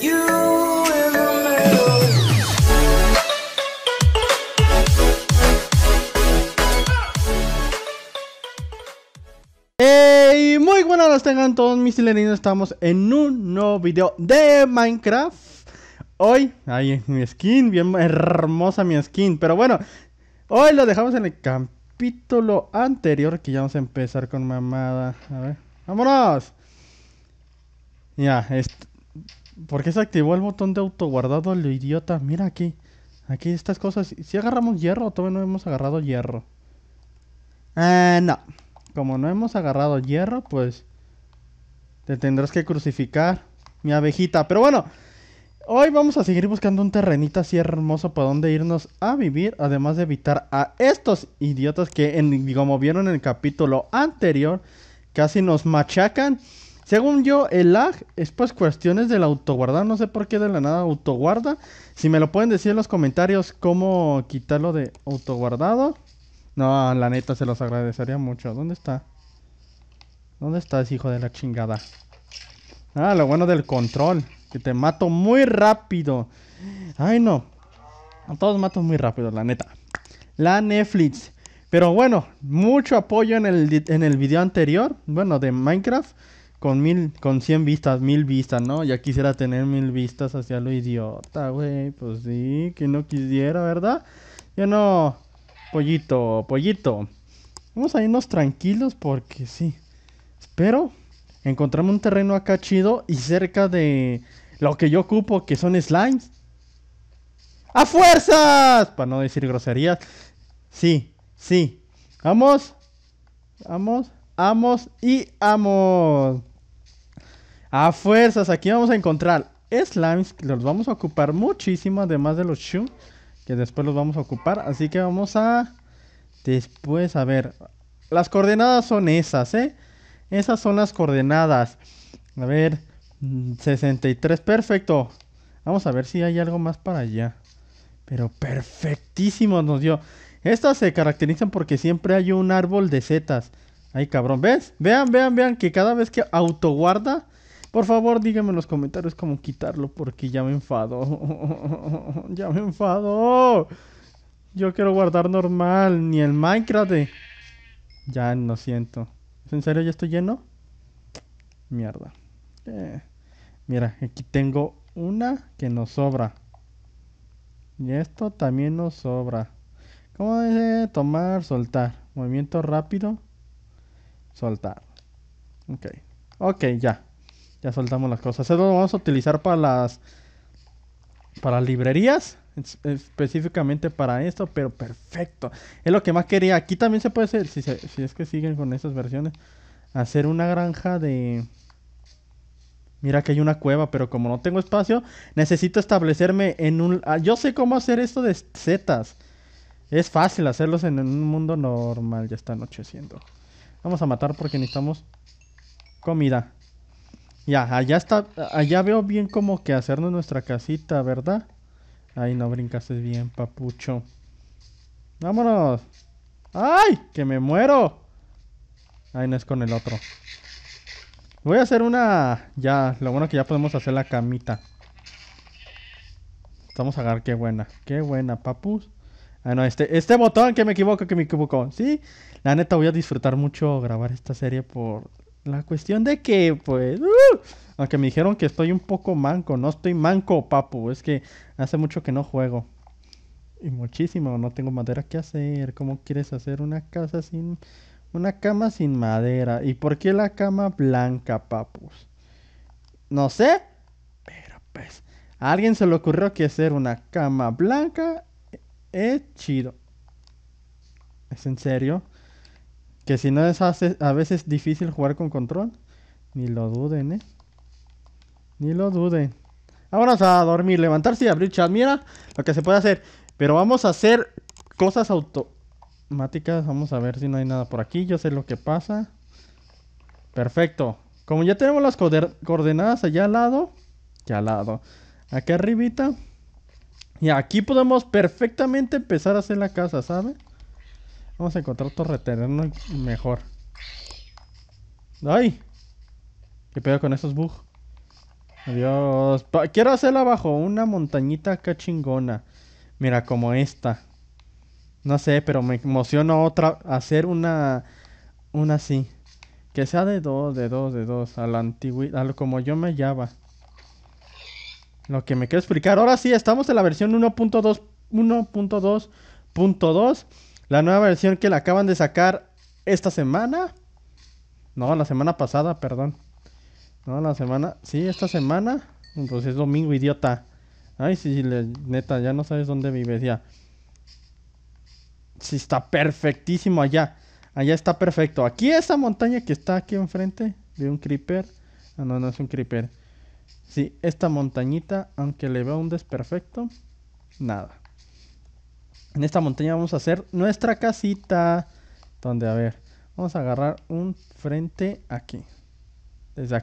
Hey, muy buenas las tengan todos mis sileninos, estamos en un nuevo video de Minecraft. Hoy, ahí mi skin, bien hermosa mi skin, pero bueno, hoy lo dejamos en el capítulo anterior, que ya vamos a empezar con mamada. A ver, vámonos. Ya, ¿por qué se activó el botón de autoguardado, lo idiota? Mira aquí, aquí estas cosas. Si agarramos hierro, todavía no hemos agarrado hierro. No, como no hemos agarrado hierro, pues te tendrás que crucificar, mi abejita. Pero bueno, hoy vamos a seguir buscando un terrenito así hermoso para donde irnos a vivir, además de evitar a estos idiotas que, como vieron en el capítulo anterior, casi nos machacan. Según yo, el lag es pues cuestiones del autoguardar. No sé por qué de la nada autoguarda. Si me lo pueden decir en los comentarios cómo quitarlo de autoguardado. No, la neta se los agradecería mucho. ¿Dónde está? ¿Dónde está ese hijo de la chingada? Ah, lo bueno del control, que te mato muy rápido. Ay, no. A todos mato muy rápido, la neta. La Netflix. Pero bueno, mucho apoyo en el video anterior. Bueno, de Minecraft. Con 100 vistas, 1000 vistas, ¿no? Ya quisiera tener 1000 vistas hacia lo idiota, güey. Pues sí, que no quisiera, ¿verdad? Yo no, pollito, pollito. Vamos a irnos tranquilos porque sí. Espero encontrarme un terreno acá chido y cerca de lo que yo ocupo, que son slimes. ¡A fuerzas! Para no decir groserías. Sí, sí. Vamos, vamos. Amos y amos. A fuerzas, aquí vamos a encontrar slimes, que los vamos a ocupar muchísimo, además de los shu, que después los vamos a ocupar. Así que vamos a... Después, a ver, las coordenadas son esas, ¿eh? Esas son las coordenadas. A ver, 63, perfecto. Vamos a ver si hay algo más para allá. Pero perfectísimo nos dio. Estas se caracterizan porque siempre hay un árbol de setas. Ay, cabrón, ¿ves? Vean, vean, vean que cada vez que autoguarda, por favor, díganme en los comentarios cómo quitarlo, porque ya me enfado. Ya me enfado. Yo quiero guardar normal, ni el Minecraft de... Ya, no siento. ¿En serio ya estoy lleno? Mierda. Mira, aquí tengo una que nos sobra. Y esto también nos sobra. ¿Cómo dice? Tomar, soltar. Movimiento rápido. Soltar. Ok. Ok, ya. Ya soltamos las cosas. Eso lo vamos a utilizar para las... Para librerías. Específicamente para esto. Pero perfecto. Es lo que más quería. Aquí también se puede hacer. Si es que siguen con estas versiones. Hacer una granja de... Mira que hay una cueva. Pero como no tengo espacio. Necesito establecerme en un... Yo sé cómo hacer esto de setas. Es fácil hacerlos en un mundo normal. Ya está anocheciendo. Vamos a matar porque necesitamos comida. Ya, allá está. Allá veo bien como que hacernos nuestra casita, ¿verdad? Ay, no brincaste bien, papucho. ¡Vámonos! ¡Ay! ¡Que me muero! Ay, no es con el otro. Voy a hacer una... Ya, lo bueno que ya podemos hacer la camita. Vamos a agarrar, qué buena. Qué buena, papus. Ah, no, este botón que me equivoco. Sí, la neta voy a disfrutar mucho grabar esta serie por la cuestión de que, pues... Aunque me dijeron que estoy un poco manco. No estoy manco, papu. Es que hace mucho que no juego. Y muchísimo. No tengo madera que hacer. ¿Cómo quieres hacer una casa sin... Una cama sin madera? ¿Y por qué la cama blanca, papus? No sé. Pero pues... A alguien se le ocurrió que hacer una cama blanca... Es chido. ¿Es en serio? Que si no es a veces difícil jugar con control. Ni lo duden, ¿eh? Ni lo duden. Ahora vamos a dormir, levantarse y abrir chat. Mira lo que se puede hacer. Pero vamos a hacer cosas automáticas. Vamos a ver si no hay nada por aquí. Yo sé lo que pasa. Perfecto. Como ya tenemos las coordenadas allá al lado. Ya al lado. Aquí arribita. Y aquí podemos perfectamente empezar a hacer la casa, ¿saben? Vamos a encontrar otro terreno mejor. ¡Ay! ¿Qué pedo con esos bugs? Adiós. Quiero hacerla bajo una montañita acá chingona. Mira, como esta. No sé, pero me emocionó otra. Hacer una así. Que sea de dos. A la antigüedad, como yo me hallaba. Lo que me quiero explicar. Ahora sí, estamos en la versión 1.2.2. La nueva versión que la acaban de sacar esta semana. No, la semana pasada, perdón. No, la semana... Sí, esta semana. Pues es domingo, idiota. Ay, sí, neta, ya no sabes dónde vives ya. Sí, está perfectísimo allá. Allá está perfecto. Aquí esa montaña que está aquí enfrente de un creeper. Ah, no, no es un creeper. Sí, esta montañita, aunque le veo un desperfecto, nada. En esta montaña vamos a hacer nuestra casita. Donde, a ver, vamos a agarrar un frente aquí. Desde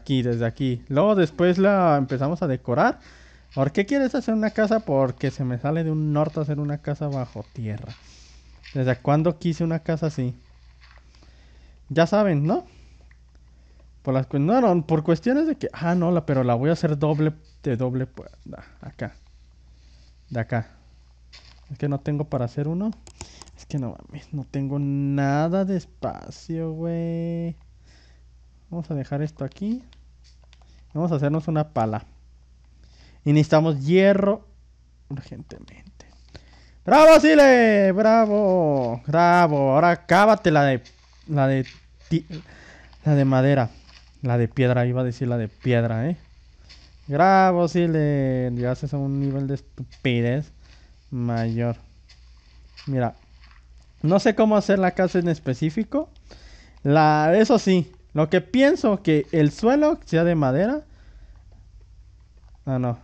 aquí. Luego después la empezamos a decorar. ¿Por qué quieres hacer una casa? Porque se me sale de un norte hacer una casa bajo tierra. ¿Desde cuándo quise una casa así? Ya saben, ¿no? Por cuestiones de que... Ah, no, pero la voy a hacer doble acá. De acá. Es que no tengo para hacer uno. Es que no mames, no tengo nada de espacio, güey. Vamos a dejar esto aquí. Vamos a hacernos una pala. Y necesitamos hierro urgentemente. ¡Bravo, Sile! ¡Bravo! ¡Bravo! Ahora cábate la de madera. La de piedra, iba a decir la de piedra, ¿eh? Bravo, si le llegases a un nivel de estupidez mayor. Mira, no sé cómo hacer la casa en específico. Eso sí, lo que pienso que el suelo sea de madera. Ah, no.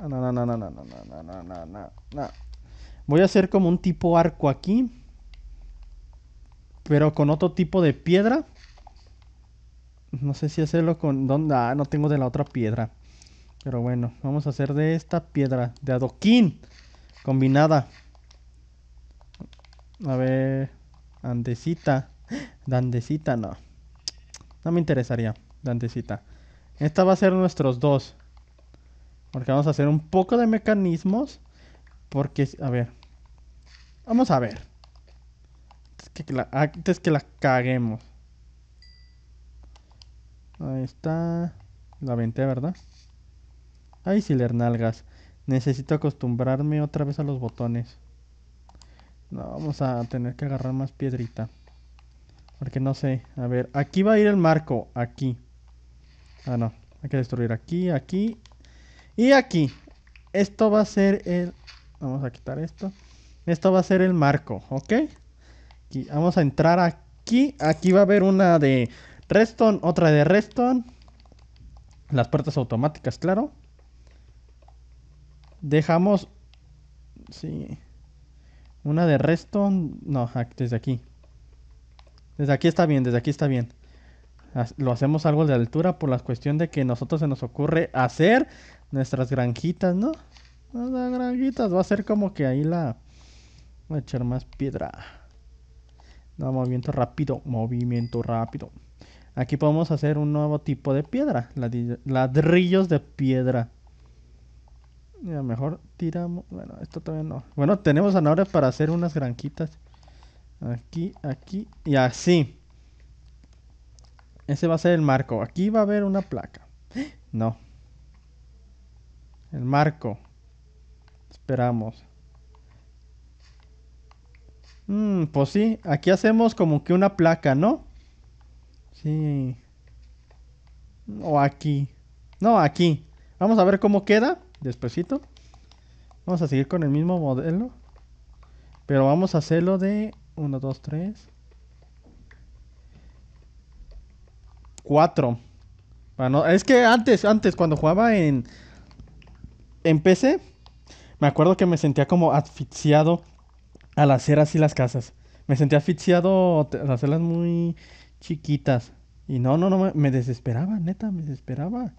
No. Voy a hacer como un tipo arco aquí. Pero con otro tipo de piedra. No sé si hacerlo con... ¿Dónde? Ah, no tengo de la otra piedra. Pero bueno, vamos a hacer de esta piedra. De adoquín. Combinada. A ver... Andesita. Dandesita, no. No me interesaría. Dandesita. Esta va a ser nuestros dos. Porque vamos a hacer un poco de mecanismos. Porque... A ver. Vamos a ver. Antes que la caguemos. Ahí está. La aventé, ¿verdad? Ay, si le nalgas. Necesito acostumbrarme otra vez a los botones. No, vamos a tener que agarrar más piedrita. Porque no sé. A ver, aquí va a ir el marco. Aquí. Ah, no. Hay que destruir aquí, aquí. Y aquí. Esto va a ser el... Vamos a quitar esto. Esto va a ser el marco, ¿ok? Aquí. Vamos a entrar aquí. Aquí va a haber una de... Redstone, otra de redstone. Las puertas automáticas, claro. Dejamos. Sí. Una de redstone. No, desde aquí. Desde aquí está bien, desde aquí está bien. Lo hacemos algo de altura por la cuestión de que nosotros se nos ocurre hacer nuestras granjitas, ¿no? Las granjitas. Va a ser como que ahí la... Voy a echar más piedra. No, movimiento rápido. Aquí podemos hacer un nuevo tipo de piedra. Ladrillos de piedra. Mira, mejor tiramos... Bueno, esto todavía no. Bueno, tenemos zanahorias para hacer unas granjitas. Aquí y así. Ese va a ser el marco. Aquí va a haber una placa. No. El marco. Esperamos. Pues sí. Aquí hacemos como que una placa, ¿no? Sí. O aquí. No, aquí. Vamos a ver cómo queda. Despuesito. Vamos a seguir con el mismo modelo. Pero vamos a hacerlo de 1, 2, 3. 4. Bueno, es que antes, cuando jugaba en PC, me acuerdo que me sentía como asfixiado al hacer así las casas. Me sentía asfixiado al hacerlas muy... chiquitas. Y no, me desesperaba, neta, me desesperaba.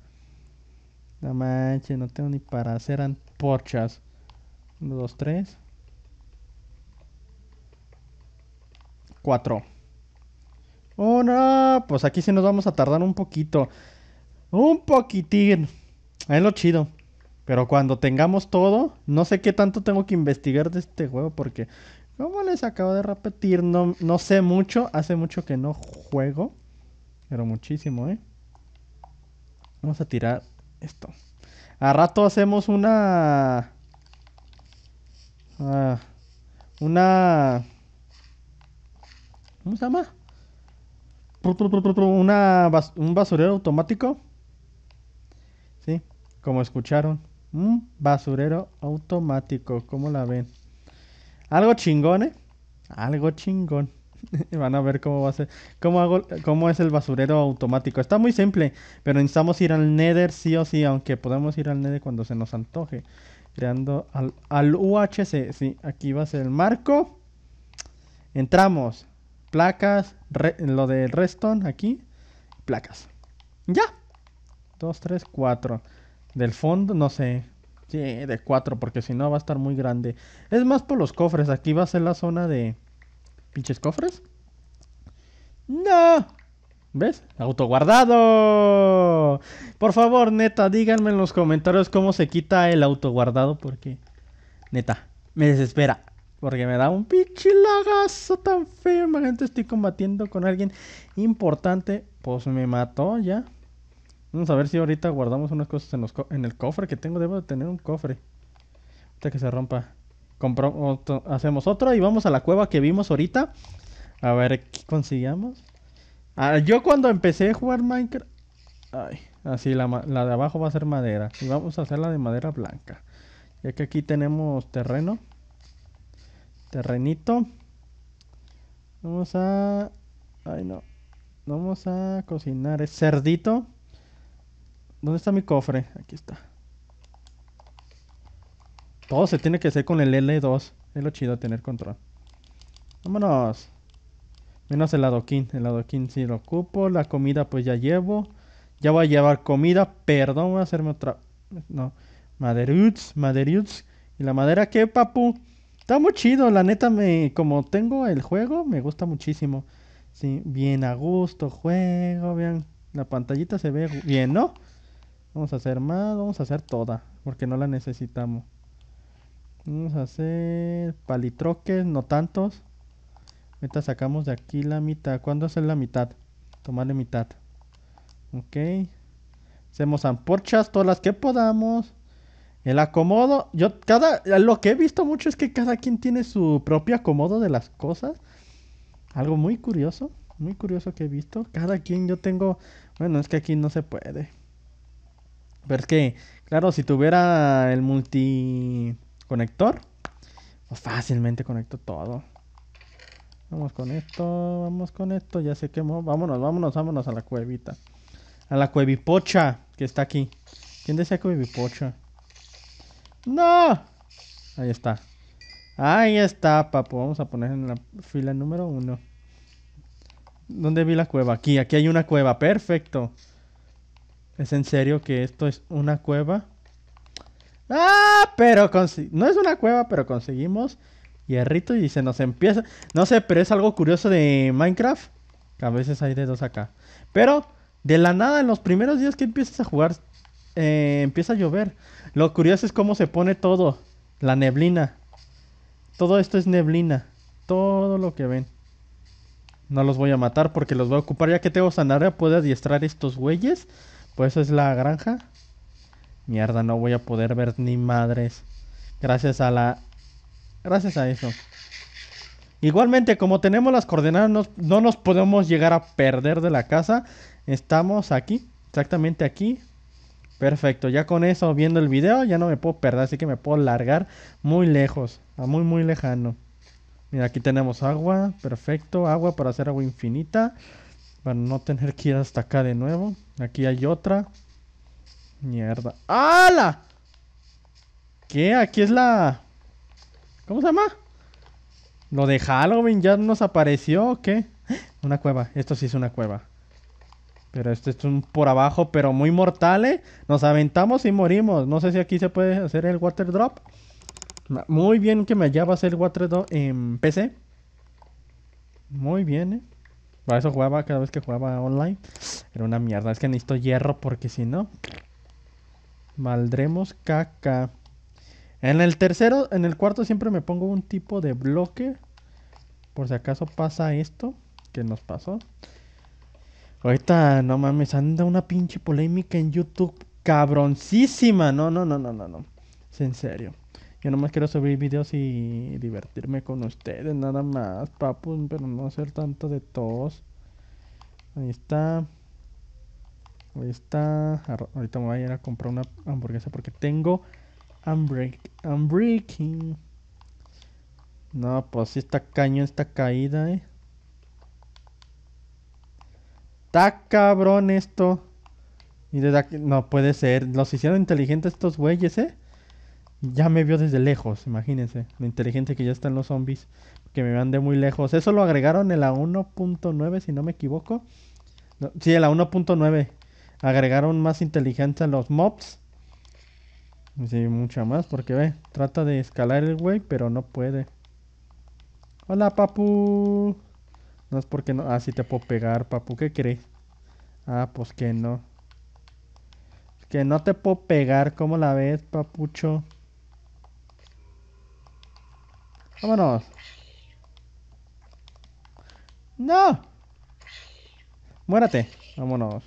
No manches, no tengo ni para hacer antorchas. 1, 2, 3. 4. ¡Oh, no! Pues aquí sí nos vamos a tardar un poquitín. Es lo chido. Pero cuando tengamos todo, no sé qué tanto tengo que investigar de este juego porque, como les acabo de repetir, no sé mucho. Hace mucho que no juego, pero muchísimo, ¿eh? Vamos a tirar esto. A rato hacemos una... ¿Cómo se llama? Un basurero automático. Sí, como escucharon. Un basurero automático. ¿Cómo la ven? Algo chingón, ¿eh? Algo chingón. Van a ver cómo va a ser. Cómo es el basurero automático. Está muy simple, pero necesitamos ir al Nether sí o sí. Aunque podemos ir al Nether cuando se nos antoje. Creando al UHC. Sí, aquí va a ser el marco. Entramos. Placas. Lo de redstone aquí. Placas. Ya. 2, 3, 4. Del fondo, no sé. Sí, de 4, porque si no va a estar muy grande. Es más por los cofres. Aquí va a ser la zona de... ¿Pinches cofres? ¡No! ¿Ves? ¡Autoguardado! Por favor, neta, díganme en los comentarios cómo se quita el autoguardado, porque... neta, me desespera. Porque me da un pinche lagazo tan feo. Imagínate, estoy combatiendo con alguien importante. Pues me mató ya. Vamos a ver si ahorita guardamos unas cosas en el cofre que tengo. Debo de tener un cofre. Hasta que se rompa. Hacemos otro y vamos a la cueva que vimos ahorita. A ver, ¿qué consigamos? Yo cuando empecé a jugar Minecraft... Ay, así la de abajo va a ser madera. Y vamos a hacer la de madera blanca. Ya que aquí tenemos terreno. Terrenito. Vamos a... Ay, no. Vamos a cocinar. Es cerdito. ¿Dónde está mi cofre? Aquí está. Todo se tiene que hacer con el L2. Es lo chido, tener control. Vámonos. Menos el adoquín. El adoquín sí lo ocupo. La comida pues ya llevo. Ya voy a llevar comida. Perdón, voy a hacerme otra... No. Maderuts. ¿Y la madera qué, papu? Está muy chido. La neta, como tengo el juego, me gusta muchísimo. Sí, bien a gusto juego. Vean, la pantallita se ve bien, ¿no? Vamos a hacer más. Vamos a hacer toda. Porque no la necesitamos. Vamos a hacer palitroques, no tantos. Ahorita sacamos de aquí la mitad. ¿Cuándo hacer la mitad? Tomarle mitad. Ok. Hacemos amporchas, todas las que podamos. El acomodo. Lo que he visto mucho es que cada quien tiene su propio acomodo de las cosas. Algo muy curioso. Muy curioso que he visto. Cada quien yo tengo... Bueno, es que aquí no se puede. Pero es que, claro, si tuviera el multiconector, pues fácilmente conecto todo. Vamos con esto, ya se quemó. Vámonos a la cuevita. A la cuevipocha que está aquí. ¿Quién decía cuevipocha? ¡No! Ahí está. Ahí está, papu. Vamos a poner en la fila número 1. ¿Dónde vi la cueva? Aquí hay una cueva. Perfecto. ¿Es en serio que esto es una cueva? ¡Ah! Pero no es una cueva, pero conseguimos hierrito y se nos empieza... No sé, pero es algo curioso de Minecraft. Que a veces hay dedos acá. Pero, de la nada, en los primeros días que empiezas a jugar, empieza a llover. Lo curioso es cómo se pone todo. La neblina. Todo esto es neblina. Todo lo que ven. No los voy a matar porque los voy a ocupar. Ya que tengo zanahoria, puedo adiestrar estos güeyes. Pues eso es la granja. Mierda, no voy a poder ver ni madres. Gracias a eso. Igualmente, como tenemos las coordenadas, no nos podemos llegar a perder de la casa. Estamos aquí. Exactamente aquí. Perfecto. Ya con eso, viendo el video, ya no me puedo perder. Así que me puedo largar muy lejos. A muy, muy lejano. Mira, aquí tenemos agua. Perfecto. Agua para hacer agua infinita. Para no tener que ir hasta acá de nuevo. Aquí hay otra. Mierda. ¡Hala! ¿Qué? Aquí es la... ¿Cómo se llama? Lo de Halloween ya nos apareció. ¿O qué? Una cueva. Esto sí es una cueva. Pero este es un por abajo, pero muy mortal, ¿eh? Nos aventamos y morimos. No sé si aquí se puede hacer el water drop. Muy bien que me hallaba hacer water drop en PC. Muy bien, ¿eh? Para eso jugaba cada vez que jugaba online. Era una mierda. Es que necesito hierro porque si no... Maldremos caca. En el tercero, en el cuarto siempre me pongo un tipo de bloque. Por si acaso pasa esto que nos pasó. Ahorita, no mames, anda una pinche polémica en YouTube cabroncísima. No. Es en serio. Yo nomás quiero subir videos y divertirme con ustedes, nada más, papus. Pero no hacer tanto de tos. Ahí está. Ahí está. Ahorita me voy a ir a comprar una hamburguesa porque tengo... I'm breaking. No, pues sí está cañón esta caída, eh. Está cabrón esto. Y desde aquí... No puede ser. Los hicieron inteligentes estos güeyes, eh. Ya me vio desde lejos, imagínense. Lo inteligente que ya están los zombies. Que me van de muy lejos. Eso lo agregaron en la 1.9, si no me equivoco. No, sí, en la 1.9. Agregaron más inteligencia a los mobs. Sí, mucha más, porque ve, trata de escalar el güey, pero no puede. Hola, papu. No es porque no... Ah, sí te puedo pegar, papu, ¿qué crees? Ah, pues que no. Que no te puedo pegar, ¿cómo la ves, papucho? Vámonos. ¡No! ¡Muérate! Vámonos.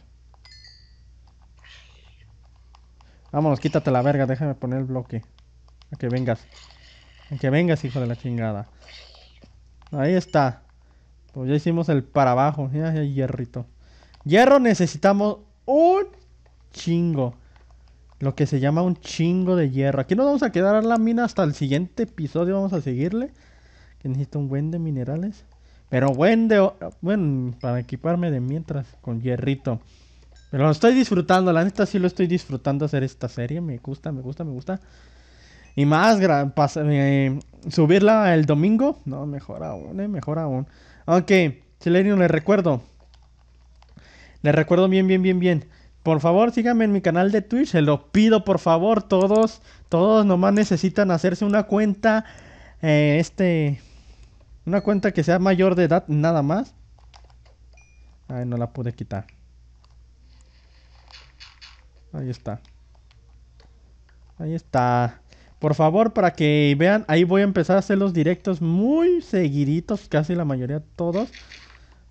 Vámonos, quítate la verga, déjame poner el bloque. A que vengas. A que vengas, hijo de la chingada. Ahí está. Pues ya hicimos el para abajo. Ya, ya, hierrito. Hierro necesitamos un chingo. Lo que se llama un chingo de hierro. Aquí nos vamos a quedar en la mina hasta el siguiente episodio. Vamos a seguirle. Que necesito un buen de minerales. Pero buen de... Bueno, para equiparme de mientras con hierrito. Pero lo estoy disfrutando, la neta sí lo estoy disfrutando hacer esta serie. Me gusta, me gusta, me gusta. Y más, subirla el domingo. No, mejor aún, mejor aún. Aunque, Silenio, les recuerdo. Les recuerdo bien. Por favor, síganme en mi canal de Twitch. Se lo pido, por favor, todos. Todos nomás necesitan hacerse una cuenta. Una cuenta que sea mayor de edad, nada más. Ay, no la pude quitar. Ahí está. Ahí está. Por favor, para que vean. Ahí voy a empezar a hacer los directos muy seguiditos. Casi la mayoría, todos.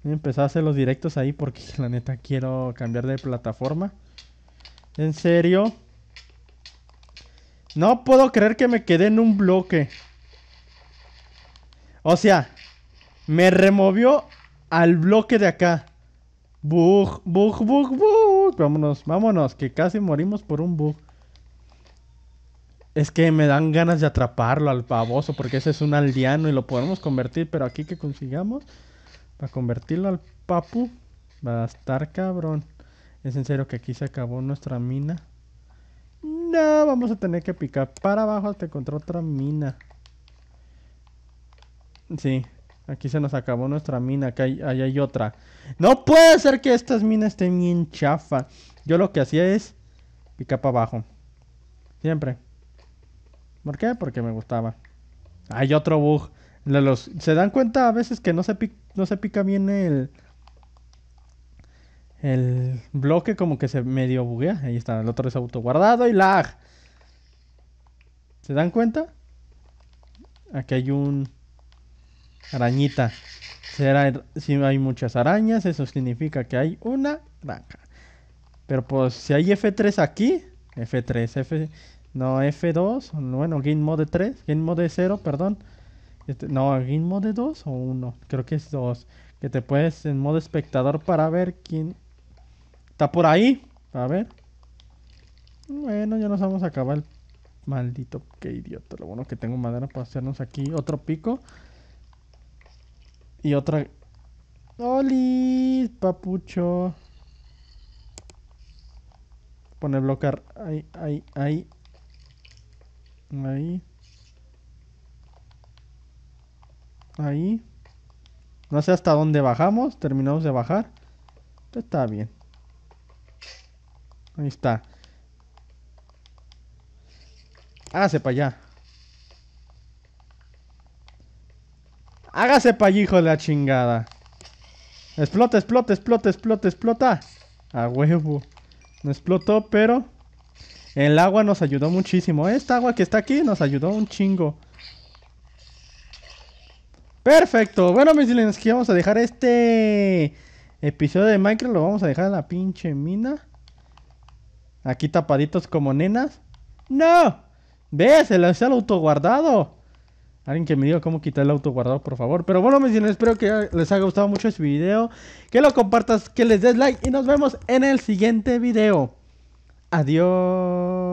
Voy a empezar a hacer los directos ahí porque la neta quiero cambiar de plataforma. En serio. No puedo creer que me quedé en un bloque. O sea, me removió al bloque de acá. Bug, bug, bug, bug. Vámonos, vámonos, que casi morimos por un bug. Es que me dan ganas de atraparlo al baboso, porque ese es un aldeano y lo podemos convertir, pero aquí que consigamos para convertirlo al papu va a estar cabrón. Es en serio que aquí se acabó nuestra mina. No, vamos a tener que picar para abajo hasta encontrar otra mina. Sí. Aquí se nos acabó nuestra mina. Acá ahí hay otra. No puede ser que estas minas estén bien chafa. Yo lo que hacía es picar para abajo. Siempre. ¿Por qué? Porque me gustaba. Hay otro bug. Se dan cuenta a veces que no se pica bien el bloque. Como que se medio buguea. Ahí está. El otro es autoguardado y lag. ¿Se dan cuenta? Aquí hay un... arañita. Si hay muchas arañas, eso significa que hay una granja. Pero pues si hay F3 aquí, F2, bueno, Game Mode 3, Game Mode 0, perdón. No, Game Mode 2 o 1, creo que es 2. Que te puedes en modo espectador para ver quién está por ahí. A ver. Bueno, ya nos vamos a acabar el maldito, qué idiota. Lo bueno que tengo madera para hacernos aquí otro pico. Y otra... ¡Oli! Papucho. Pone bloquear. Ahí. No sé hasta dónde bajamos. Terminamos de bajar. Está bien. Ahí está. Hágase para allá. Hágase pa' allí, hijo de la chingada. Explota, explota, explota, explota, explota. A huevo. No explotó, pero... El agua nos ayudó muchísimo. Esta agua que está aquí nos ayudó un chingo. Perfecto. Bueno, mis silenski, vamos a dejar este episodio de Minecraft. Lo vamos a dejar en la pinche mina. Aquí tapaditos como nenas. ¡No! ¡Ve! Se lanzó el autoguardado. Alguien que me diga cómo quitar el auto guardado, por favor. Pero bueno, mis niños, espero que les haya gustado mucho este video. Que lo compartas, que les des like. Y nos vemos en el siguiente video. Adiós.